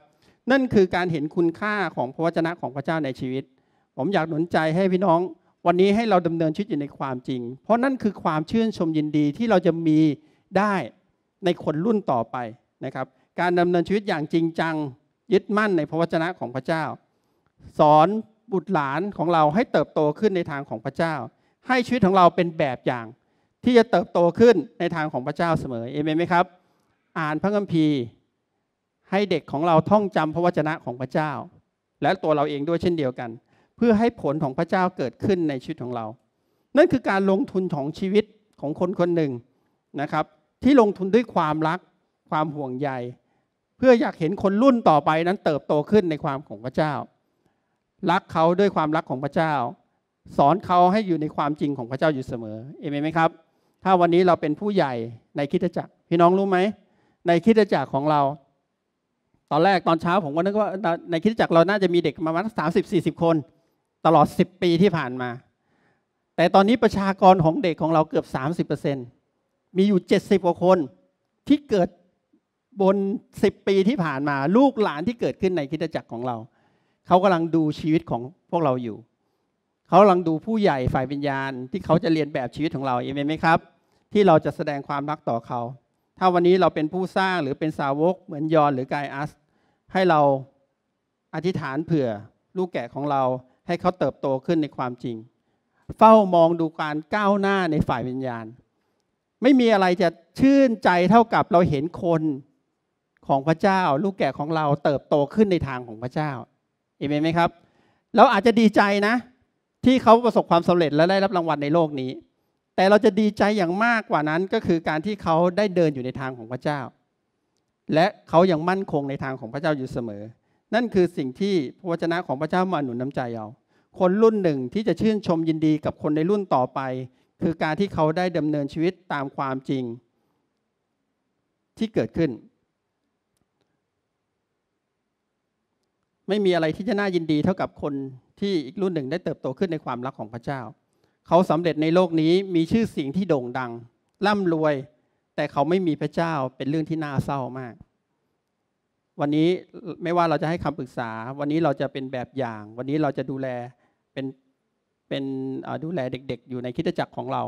นั่นคือการเห็นคุณค่าของพระวจนะของพระเจ้าในชีวิตผมอยากหนุนใจให้พี่น้องวันนี้ให้เราดำเนินชีวิตอยู่ในความจริงเพราะนั่นคือความชื่นชมยินดีที่เราจะมีได้ในคนรุ่นต่อไปนะครับการดำเนินชีวิตอย่างจริงจังยึดมั่นในพระวจนะของพระเจ้าสอนบุตรหลานของเราให้เติบโตขึ้นในทางของพระเจ้าให้ชีวิตของเราเป็นแบบอย่างที่จะเติบโตขึ้นในทางของพระเจ้าเสมอเอเมนไหมครับอ่านพระคัมภีร์ให้เด็กของเราท่องจำพระวจนะของพระเจ้าและตัวเราเองด้วยเช่นเดียวกันเพื่อให้ผลของพระเจ้าเกิดขึ้นในชีวิตของเรานั่นคือการลงทุนของชีวิตของคนคนหนึ่งนะครับที่ลงทุนด้วยความรักความห่วงใยเพื่ออยากเห็นคนรุ่นต่อไปนั้นเติบโตขึ้นในความของพระเจ้ารักเขาด้วยความรักของพระเจ้าสอนเขาให้อยู่ในความจริงของพระเจ้าอยู่เสมอเอเมนไหมครับถ้าวันนี้เราเป็นผู้ใหญ่ในคริสตจักรพี่น้องรู้ไหมในคริสตจักรของเราตอนแรกตอนเช้าผมก็นึกว่าในคริสตจักรเราน่าจะมีเด็กประมาณสามสิบสี่สิบคนตลอดสิบปีที่ผ่านมาแต่ตอนนี้ประชากรของเด็กของเราเกือบ สามสิบเปอร์เซ็นต์ มีอยู่เจ็ดสิบกว่าคนที่เกิดบนสิบปีที่ผ่านมาลูกหลานที่เกิดขึ้นในคริสตจักรของเราเขากำลังดูชีวิตของพวกเราอยู่เขากำลังดูผู้ใหญ่ฝ่ายวิญญาณที่เขาจะเรียนแบบชีวิตของเราเอเมนไหมครับที่เราจะแสดงความรักต่อเขาถ้าวันนี้เราเป็นผู้สร้างหรือเป็นสาวกเหมือนยอนหรือกายอัสให้เราอธิษฐานเผื่อลูกแกะของเราให้เขาเติบโตขึ้นในความจริงเฝ้ามองดูการก้าวหน้าในฝ่ายวิญญาณไม่มีอะไรจะชื่นใจเท่ากับเราเห็นคนของพระเจ้าลูกแกะของเราเติบโตขึ้นในทางของพระเจ้าเอเมนไหมครับเราอาจจะดีใจนะที่เขาประสบความสำเร็จและได้รับรางวัลในโลกนี้แต่เราจะดีใจอย่างมากกว่านั้นก็คือการที่เขาได้เดินอยู่ในทางของพระเจ้าและเขายังมั่นคงในทางของพระเจ้าอยู่เสมอนั่นคือสิ่งที่พระวจนะของพระเจ้ามาหนุนน้ำใจเราคนรุ่นหนึ่งที่จะชื่นชมยินดีกับคนในรุ่นต่อไปคือการที่เขาได้ดำเนินชีวิตตามความจริงที่เกิดขึ้นไม่มีอะไรที่จะน่ายินดีเท่ากับคนที่อีกรุ่นหนึ่งได้เติบโตขึ้นในความรักของพระเจ้าเขาสำเร็จในโลกนี้มีชื่อเสียงที่โด่งดังร่ำรวยแต่เขาไม่มีพระเจ้าเป็นเรื่องที่น่าเศร้ามากวันนี้ไม่ว่าเราจะให้คำปรึกษาวันนี้เราจะเป็นแบบอย่างวันนี้เราจะดูแลเป็นเป็นดูแลเด็กๆอยู่ในคริสตจักรของเรา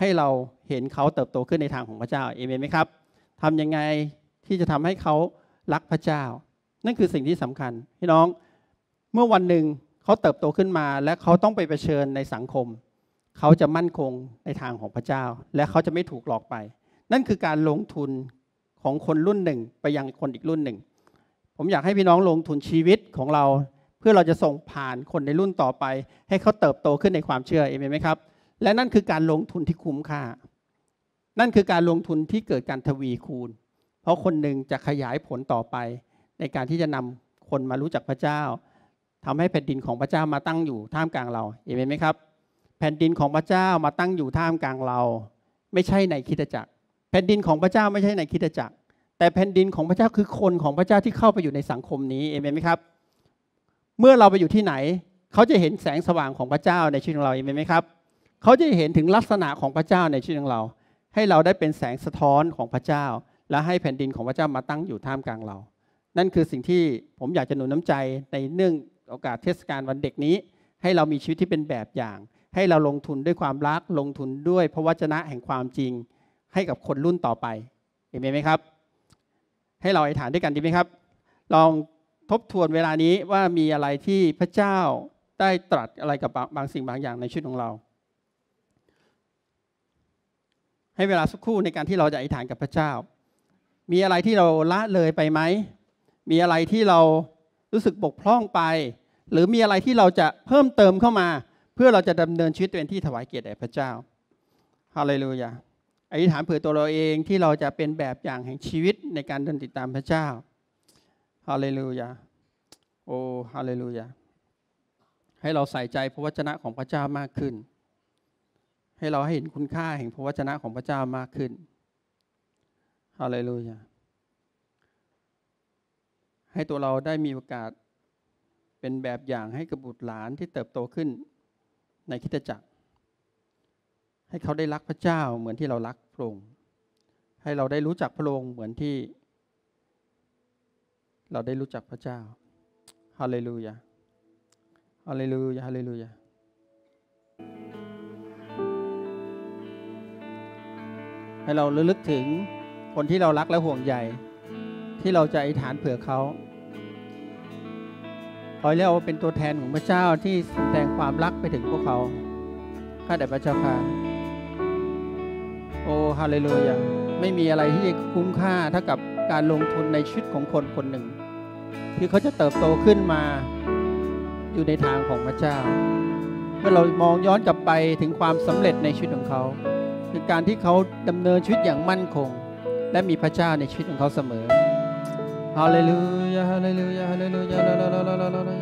ให้เราเห็นเขาเติบโตขึ้นในทางของพระเจ้าเอเมนไหมครับทำยังไงที่จะทำให้เขารักพระเจ้านั่นคือสิ่งที่สำคัญพี่น้องเมื่อวันหนึ่งเขาเติบโตขึ้นมาและเขาต้องไปเผชิญในสังคมเขาจะมั่นคงในทางของพระเจ้าและเขาจะไม่ถูกหลอกไปนั่นคือการลงทุนของคนรุ่นหนึ่งไปยังคนอีกรุ่นหนึ่งผมอยากให้พี่น้องลงทุนชีวิตของเราเพื่อเราจะส่งผ่านคนในรุ่นต่อไปให้เขาเติบโตขึ้นในความเชื่อเอเมนไหมครับและนั่นคือการลงทุนที่คุ้มค่านั่นคือการลงทุนที่เกิดการทวีคูณเพราะคนหนึ่งจะขยายผลต่อไปในการที่จะนำคนมารู้จักพระเจ้าทำให้แผ่นดินของพระเจ้ามาตั้งอยู่ท่ามกลางเราเอเมนไหมครับแผ่นดินของพระเจ้ามาตั้งอยู่ท่ามกลางเราไม่ใช่ในคริสตจักรแผ่นดินของพระเจ้าไม่ใช่ในคริสตจักรแต่แผ่นดินของพระเจ้าคือคนของพระเจ้าที่เข้าไปอยู่ในสังคมนี้เอเมนไหมครับเมื่อเราไปอยู่ที่ไหนเขาจะเห็นแสงสว่างของพระเจ้าในชีวิตของเราเอเมนไหมครับเขาจะเห็นถึงลักษณะของพระเจ้าในชีวิตของเราให้เราได้เป็นแสงสะท้อนของพระเจ้าและให้แผ่นดินของพระเจ้ามาตั้งอยู่ท่ามกลางเรา นั่นคือสิ่งที่ผมอยากจะหนุนน้ำใจในเนื่องโอกาสเทศกาลวันเด็กนี้ให้เรามีชีวิตที่เป็นแบบอย่างให้เราลงทุนด้วยความรักลงทุนด้วยพระวจนะแห่งความจริงให้กับคนรุ่นต่อไปเห็นไหมครับให้เราอธิษฐานด้วยกันดีไหมครับลองทบทวนเวลานี้ว่ามีอะไรที่พระเจ้าได้ตรัสอะไรกับบางสิ่งบางอย่างในชีวิตของเราให้เวลาสักครู่ในการที่เราจะอธิษฐานกับพระเจ้ามีอะไรที่เราละเลยไปไหมมีอะไรที่เรารู้สึกบกพร่องไปหรือมีอะไรที่เราจะเพิ่มเติมเข้ามาเพื่อเราจะดำเนินชีวิตเป็นที่ถวายเกียรติแด่พระเจ้าฮาเลลูยาอธิษฐานเผื่อตัวเราเองที่เราจะเป็นแบบอย่างแห่งชีวิตในการเดินติดตามพระเจ้าฮาเลลูยาโอ้ฮาเลลูยาให้เราใส่ใจพระวจนะของพระเจ้ามากขึ้นให้เราเห็นคุณค่าแห่งพระวจนะของพระเจ้ามากขึ้นฮาเลลูยาให้ตัวเราได้มีโอกาสเป็นแบบอย่างให้กับบุตรหลานที่เติบโตขึ้นในคริสตจักรให้เขาได้รักพระเจ้าเหมือนที่เรารักพระองค์ให้เราได้รู้จักพระองค์เหมือนที่เราได้รู้จักพระเจ้าฮาเลลูยาฮาเลลูยาฮาเลลูยาให้เราระลึกถึงคนที่เรารักและห่วงใยที่เราจะอธิษฐานเผื่อเขาขอเรียกว่าเป็นตัวแทนของพระเจ้าที่แสดงความรักไปถึงพวกเขาข้าแต่พระเจ้าค่ะโอ้ฮาเลลูยาไม่มีอะไรที่คุ้มค่าเท่ากับการลงทุนในชีวิตของคนคนหนึ่งที่เขาจะเติบโตขึ้นมาอยู่ในทางของพระเจ้าเมื่อเรามองย้อนกลับไปถึงความสำเร็จในชีวิตของเขาคือการที่เขาดำเนินชีวิตอย่างมั่นคงและมีพระเจ้าในชีวิตของเขาเสมอฮาเลลูยาฮาเลลูยาฮาเลลูยาลาลาลาลาลาลา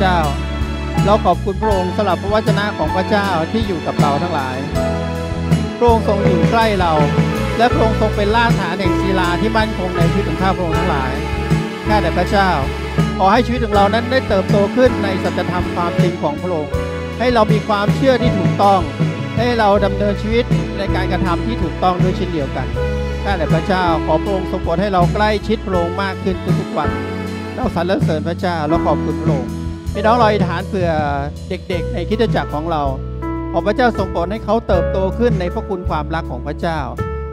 เจ้าเราขอบคุณพระองค์สำหรับพระวจนะของพระเจ้าที่อยู่กับเราทั้งหลายพระองค์ทรงอยู่ใกล้เราและพระองค์ทรงเป็นรากฐานแห่งศิลาที่มั่นคงในชีวิตของข้าพระองค์ทั้งหลายข้าแต่พระเจ้าขอให้ชีวิตของเรานั้นได้เติบโตขึ้นในสัจธรรมความจริงของพระองค์ให้เรามีความเชื่อที่ถูกต้องให้เราดำเนินชีวิตในการกระทำที่ถูกต้องด้วยเช่นเดียวกันข้าแต่พระเจ้าขอพระองค์ทรงโปรดให้เราใกล้ชิดพระองค์มากขึ้นทุกๆวันเราสรรเสริญพระเจ้าเราขอบคุณพระองค์พี่น้องเราอธิษฐานเพื่อเด็กๆในคริสตจักรของเราขอพระเจ้าทรงโปรดให้เขาเติบโตขึ้นในพระคุณความรักของพระเจ้า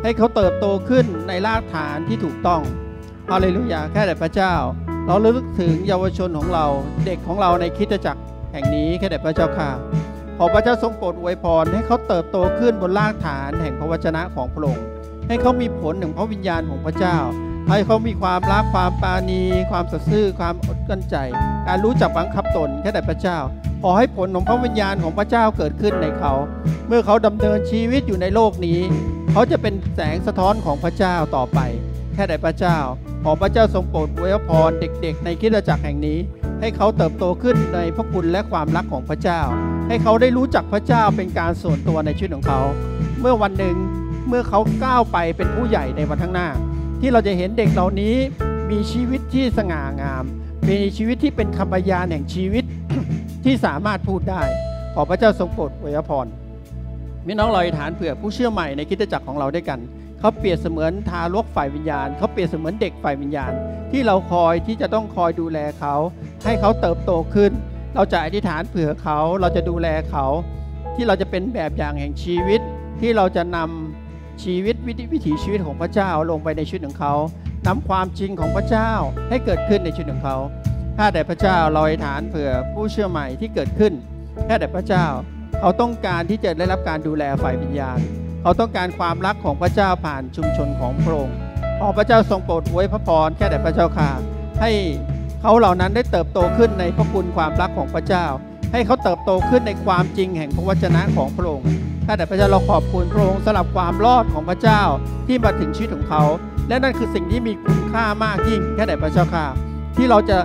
ให้เขาเติบโตขึ้นในรากฐานที่ถูกต้องฮาเลลูยาแค่แต่พระเจ้าเราระลึกถึงเยาวชนของเราเด็กของเราในคริสตจักรแห่งนี้แค่แต่พระเจ้าค่ะขอพระเจ้าทรงโปรดอวยพรให้เขาเติบโตขึ้นบนรากฐานแห่งพระวจนะของพระองค์ให้เขามีผลถึงพระวิญญาณของพระเจ้าให้เขามีความรักความปราณีความสัตย์ซื่อความอดกลั้นใจการรู้จักบังคับตนแค่แต่พระเจ้าขอให้ผลของพระวิญญาณของพระเจ้าเกิดขึ้นในเขาเมื่อเขาดำเนินชีวิตอยู่ในโลกนี้เขาจะเป็นแสงสะท้อนของพระเจ้าต่อไปแค่แต่พระเจ้าขอพระเจ้าทรงโปรดอวยพรเด็กๆในคริสตจักรแห่งนี้ให้เขาเติบโตขึ้นในพระคุณและความรักของพระเจ้าให้เขาได้รู้จักพระเจ้าเป็นการส่วนตัวในชีวิตของเขาเมื่อวันหนึ่งเมื่อเขาก้าวไปเป็นผู้ใหญ่ในวันข้างหน้าที่เราจะเห็นเด็กเหล่านี้มีชีวิตที่สง่างามมีชีวิตที่เป็นคำพยานแห่งชีวิต ที่สามารถพูดได้ขอพระเจ้าทรงโปรดอวยพรพี่น้องเราอธิษฐานเผื่อผู้เชื่อใหม่ในคริสตจักรของเราด้วยกันเขาเปรียบเสมือนทารกฝ่ายวิญญาณเขาเปรียบเสมือนเด็กฝ่ายวิญญาณที่เราคอยที่จะต้องคอยดูแลเขาให้เขาเติบโตขึ้นเราจะอธิษฐานเผื่อเขาเราจะดูแลเขาที่เราจะเป็นแบบอย่างแห่งชีวิตที่เราจะนำชีวิตวิถีชีวิตของพระเจ้าลงไปในชีวิตของเขานำความจริงของพระเจ้าให้เกิดขึ้นในชีวิตของเขาข้าแต่พระเจ้าเราอธิษฐานเผื่อผู้เชื่อใหม่ที่เกิดขึ้นข้าแต่พระเจ้าเขาต้องการที่จะได้รับการดูแลฝ่ายวิญญาณเขาต้องการความรักของพระเจ้าผ่านชุมชนของพระองค์ขอพระเจ้าทรงโปรดอวยพระพรแค่แต่พระเจ้าค่ะให้เขาเหล่านั้นได้เติบโตขึ้นในพระคุณความรักของพระเจ้าให้เขาเติบโตขึ้นในความจริงแห่งพระวจนะของพระองค์แค่แต่พระเจ้าเราขอบคุณพระองค์สำหรับความรอดของพระเจ้าที่มาถึงชีวิตของเขาและนั่นคือสิ่งที่มีคุณค่ามากยิ่งแค่แต่พระเจ้าค่ะที่เราจะ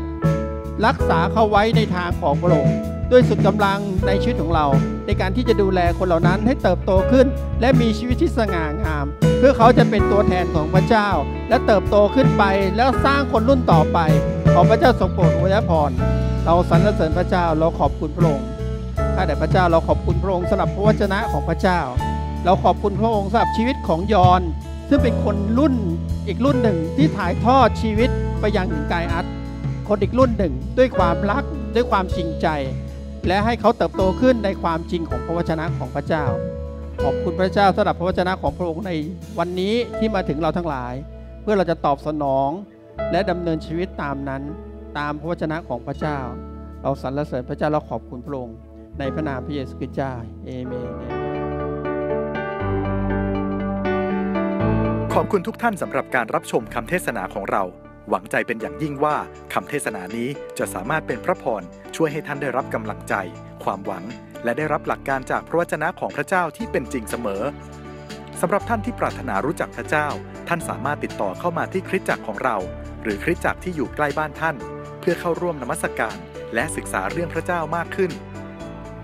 รักษาเขาไว้ในทางของพระองค์ด้วยสุดกำลังในชีวิตของเราในการที่จะดูแลคนเหล่านั้นให้เติบโตขึ้นและมีชีวิตที่สง่างามเพื่อเขาจะเป็นตัวแทนของพระเจ้าและเติบโตขึ้นไปแล้วสร้างคนรุ่นต่อไปขอพระเจ้าทรงโปรดอวยพรเราสรรเสริญพระเจ้าเราขอบคุณพระองค์ข้าแต่พระเจ้าเราขอบคุณพระองค์สำหรับพระวจนะของพระเจ้าเราขอบคุณพระองค์สำหรับชีวิตของยอห์นซึ่งเป็นคนรุ่นอีกรุ่นหนึ่งที่ถ่ายทอดชีวิตไปยังหญิงกายอัสคนอีกรุ่นหนึ่งด้วยความรักด้วยความจริงใจและให้เขาเติบโตขึ้นในความจริงของพระวจนะของพระเจ้าขอบคุณพระเจ้าสำหรับพระวจนะของพระองค์ในวันนี้ที่มาถึงเราทั้งหลายเพื่อเราจะตอบสนองและดำเนินชีวิตตามนั้นตามพระวจนะของพระเจ้าเราสรรเสริญพระเจ้าเราขอบคุณพระองค์ในพระนามพระเยซูคริสต์เจ้าเอเมนขอบคุณทุกท่านสำหรับการรับชมคำเทศนาของเราหวังใจเป็นอย่างยิ่งว่าคำเทศนานี้จะสามารถเป็นพระพรช่วยให้ท่านได้รับกำลังใจความหวังและได้รับหลักการจากพระวจนะของพระเจ้าที่เป็นจริงเสมอสำหรับท่านที่ปรารถนารู้จักพระเจ้าท่านสามารถติดต่อเข้ามาที่คริสตจักรของเราหรือคริสตจักรที่อยู่ใกล้บ้านท่านเพื่อเข้าร่วมนมัสการและศึกษาเรื่องพระเจ้ามากขึ้น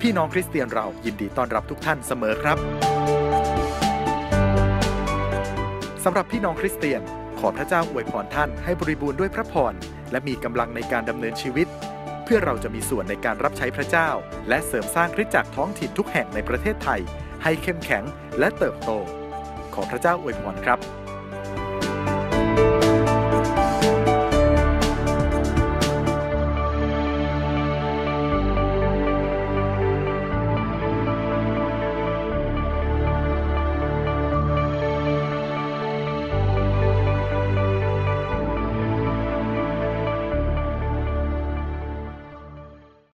พี่น้องคริสเตียนเรายินดีต้อนรับทุกท่านเสมอครับสำหรับพี่น้องคริสเตียนขอพระเจ้าอวยพรท่านให้บริบูรณ์ด้วยพระพรและมีกำลังในการดำเนินชีวิตเพื่อเราจะมีส่วนในการรับใช้พระเจ้าและเสริมสร้างคริสตจักรท้องถิ่นทุกแห่งในประเทศไทยให้เข้มแข็งและเติบโตขอพระเจ้าอวยพรครับ